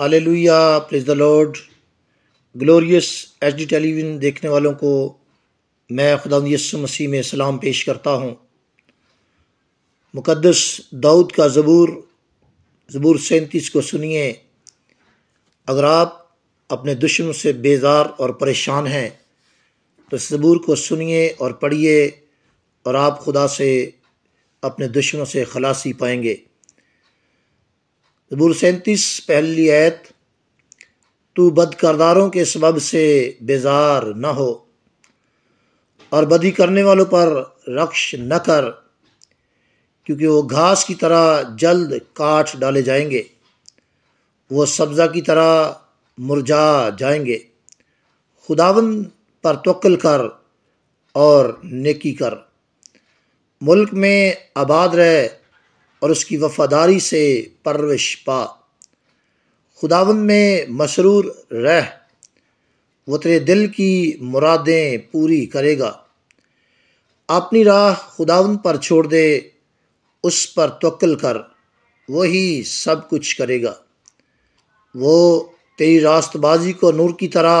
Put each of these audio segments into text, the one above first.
Hallelujah, praise the lord. Glorious HD television देखने वालों को मैं खुदा यीशु मसीह में सलाम पेश करता हूँ। मुक़द्दस दाऊद का ज़बूर 37 को सुनिए। अगर आप अपने दुश्मन से बेजार और परेशान हैं तो ज़बूर को सुनिए और पढ़िए, और आप खुदा से, अपने दुश्मनों से खलासी पाएंगे। ज़बूर 37 पहली आयत, तू बदकरदारों के सबब से बेजार न हो और बदी करने वालों पर रक्ष न कर, क्योंकि वो घास की तरह जल्द काट डाले जाएंगे, वो सब्ज़ा की तरह मुरझा जाएंगे। खुदावन पर तवक्कल कर और नेकी कर, मुल्क में आबाद रह और उसकी वफादारी से परवरिश पा। खुदावन में मसरूर रह, वो तेरे दिल की मुरादें पूरी करेगा। अपनी राह खुदावन पर छोड़ दे, उस पर तवक्कल कर, वही सब कुछ करेगा। वो तेरी रास्तबाजी को नूर की तरह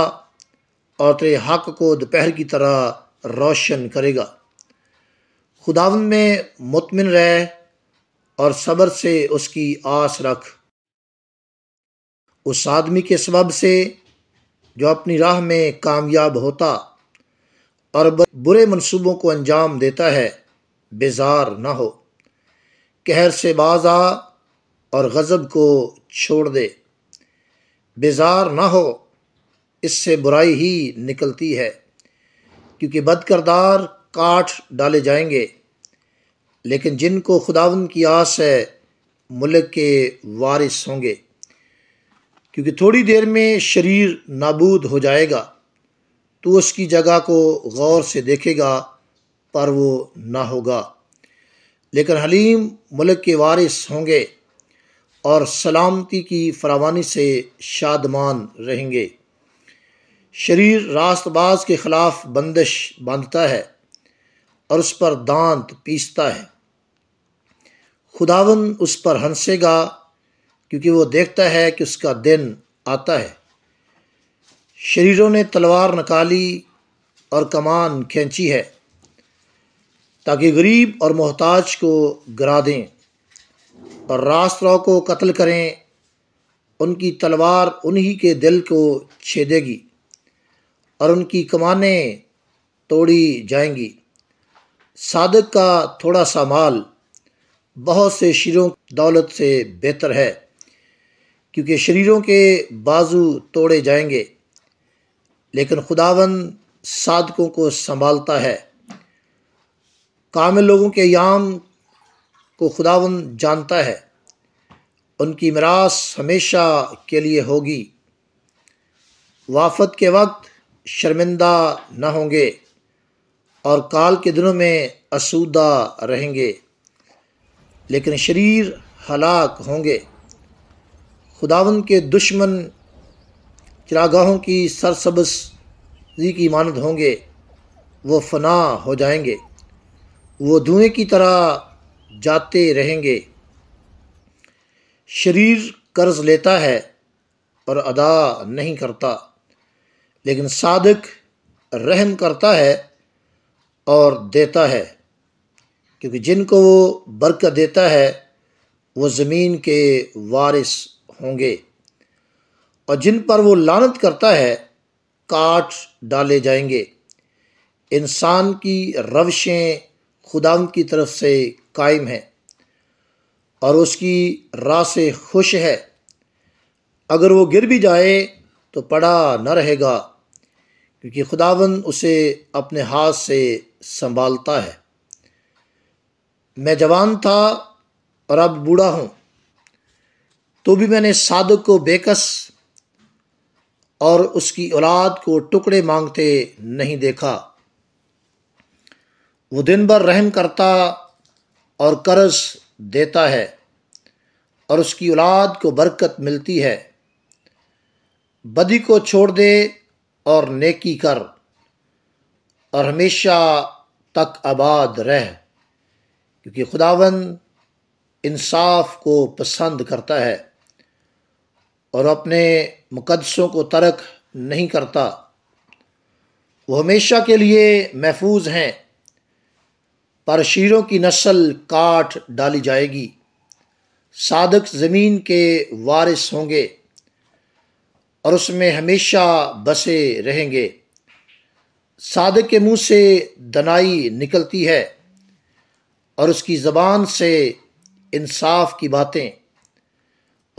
और तेरे हक़ को दोपहर की तरह रोशन करेगा। खुदावन में मुतमिन रह और सब्र से उसकी आस रख। उस आदमी के सबब से जो अपनी राह में कामयाब होता और बुरे मंसूबों को अंजाम देता है, बेजार ना हो। कहर से बाज आ और गज़ब को छोड़ दे, बेजार ना हो, इससे बुराई ही निकलती है, क्योंकि बदकरदार काट डाले जाएंगे। लेकिन जिनको खुदावन की आस है, मुल्क के वारिस होंगे, क्योंकि थोड़ी देर में शरीर नाबूद हो जाएगा। तो उसकी जगह को गौर से देखेगा, पर वो ना होगा। लेकिन हलीम मुल्क के वारिस होंगे और सलामती की फरावानी से शादमान रहेंगे। शरीर रास्तबाज के ख़िलाफ़ बंदिश बांधता है और उस पर दांत पीसता है। खुदावन उस पर हंसेगा, क्योंकि वो देखता है कि उसका दिन आता है। शरीरों ने तलवार निकाली और कमान खींची है, ताकि गरीब और मोहताज को गिरा दें और रास्तरों को कत्ल करें। उनकी तलवार उन्हीं के दिल को छेदेगी और उनकी कमानें तोड़ी जाएंगी। सादक का थोड़ा सा माल बहुत से शरीरों की दौलत से बेहतर है, क्योंकि शरीरों के बाजू तोड़े जाएंगे। लेकिन खुदावन सादकों को संभालता है। कामिल लोगों के याम को खुदावन जानता है, उनकी मिरास हमेशा के लिए होगी। वाफत के वक्त शर्मिंदा न होंगे और काल के दिनों में आसूदा रहेंगे, लेकिन शरीर हलाक होंगे। खुदावन के दुश्मन चिरागाहों की सरसब्ज़ी की मानद होंगे, वो फना हो जाएंगे, वो धुएँ की तरह जाते रहेंगे। शरीर कर्ज लेता है और अदा नहीं करता, लेकिन सादिक रहम करता है और देता है, क्योंकि जिनको वो बरकत देता है, वो ज़मीन के वारिस होंगे, और जिन पर वो लानत करता है, काट डाले जाएंगे। इंसान की रविशें खुदावन की तरफ से कायम है और उसकी राह से खुश है। अगर वो गिर भी जाए तो पड़ा न रहेगा, क्योंकि खुदावन उसे अपने हाथ से संभालता है। मैं जवान था और अब बूढ़ा हूँ, तो भी मैंने सादक को बेकस और उसकी औलाद को टुकड़े मांगते नहीं देखा। वो दिन भर रहम करता और कर्ज देता है और उसकी औलाद को बरकत मिलती है। बदी को छोड़ दे और नेकी कर और हमेशा तक आबाद रह, क्योंकि खुदावन इंसाफ को पसंद करता है और अपने मुक़द्दसों को तर्क नहीं करता। वो हमेशा के लिए महफूज हैं, पर शीरों की नस्ल काट डाली जाएगी। सादक ज़मीन के वारिस होंगे और उसमें हमेशा बसे रहेंगे। सादक के मुंह से दनाई निकलती है और उसकी ज़बान से इंसाफ की बातें।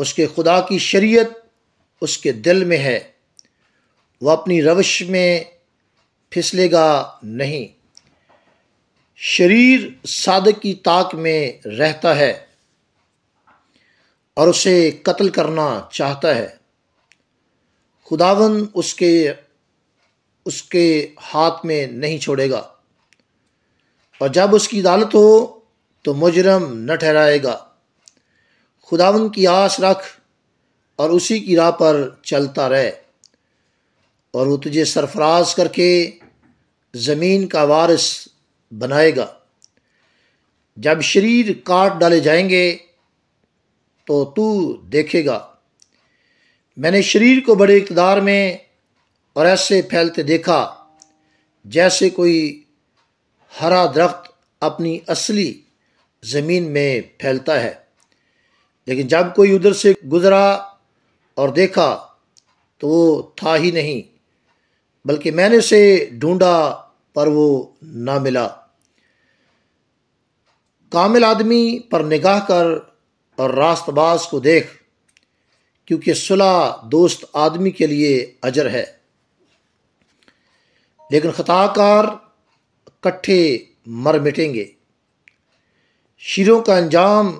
उसके खुदा की शरीयत उसके दिल में है, वह अपनी रवश में फिसलेगा नहीं। शरीर सादक की ताक में रहता है और उसे कत्ल करना चाहता है। खुदावन उसके हाथ में नहीं छोड़ेगा, और जब उसकी अदालत हो तो मुजरम न ठहराएगा। खुदावन की आस रख और उसी की राह पर चलता रहे, और वो तुझे सरफराज करके ज़मीन का वारिस बनाएगा। जब शरीर काट डाले जाएंगे तो तू देखेगा। मैंने शरीर को बड़े इक़्तदार में और ऐसे फैलते देखा जैसे कोई हरा दरख्त अपनी असली ज़मीन में फैलता है। लेकिन जब कोई उधर से गुज़रा और देखा तो वो था ही नहीं, बल्कि मैंने उसे ढूंढा पर वो ना मिला। कामिल आदमी पर निगाह कर और रास्तबाज को देख, क्योंकि सुलह दोस्त आदमी के लिए अजर है, लेकिन खताकार कट्ठे मर मिटेंगे। शीरों का अंजाम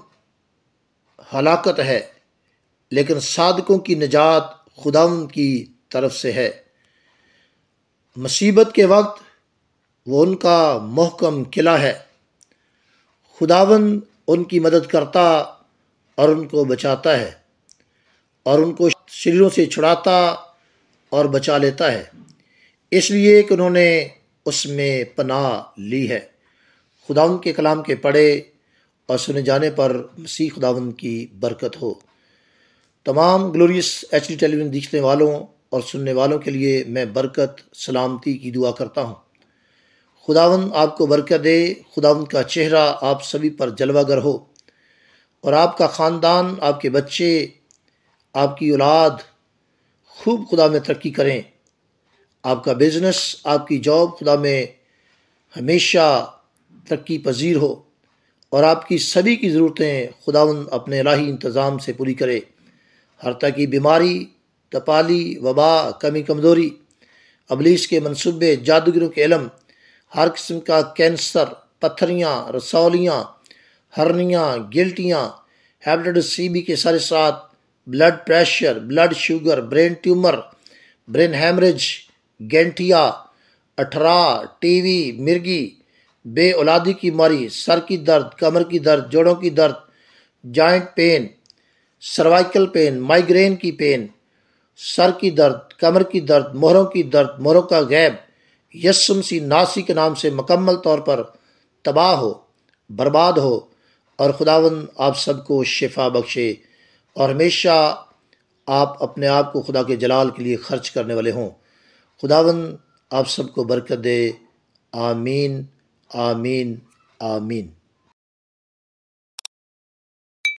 हलाकत है, लेकिन सादकों की निजात खुदावंद की तरफ से है। मुसीबत के वक्त वो उनका मोहकम किला है। खुदावंद उनकी मदद करता और उनको बचाता है, और उनको शरीरों से छुड़ाता और बचा लेता है, इसलिए कि उन्होंने उसमें पनाह ली है। खुदावंद के कलाम के पढ़े और सुने जाने पर मसीह खुदावंद की बरकत हो। तमाम ग्लोरियस HD टेलीविज़न देखने वालों और सुनने वालों के लिए मैं बरकत सलामती की दुआ करता हूँ। खुदावंद आपको बरकत दे, खुदावंद का चेहरा आप सभी पर जलवागर हो, और आपका ख़ानदान, आपके बच्चे, आपकी औलाद खूब खुदा में तरक्की करें। आपका बिज़नेस, आपकी जॉब खुदा में हमेशा तरक्की पजीर हो, और आपकी सभी की ज़रूरतें खुदावंद अपने इलाही इंतज़ाम से पूरी करे। हर तरह की बीमारी, तपाली, वबा, कमी कमज़ोरी, अबलीस के मंसूबे, जादूगरों के इलम, हर किस्म का कैंसर, पत्थरियाँ, रसौलियाँ, हरनियाँ, गिल्टियाँ, हेपेटाइटिस CB के सारे साथ blood pressure, blood sugar, brain tumour, brain haemorrhage, गैंठिया, अठरा, TB, मिर्गी, बे औलादी की बीमारी, सर की दर्द, कमर की दर्द, जोड़ों की दर्द, joint pain, cervical pain, migraine की पेन, सर की दर्द, कमर की दर्द, मोहरों की दर्द, मोहरों का गैप, यीशु मसीह नासी के नाम से मुकम्मल तौर पर तबाह हो, बर्बाद हो, और खुदावंद आप सबको शिफा बख्शे, और हमेशा आप अपने आप को खुदा के जलाल के लिए खर्च करने वाले हों। खुदावंद आप सबको बरकत दे। आमीन, आमीन, आमीन।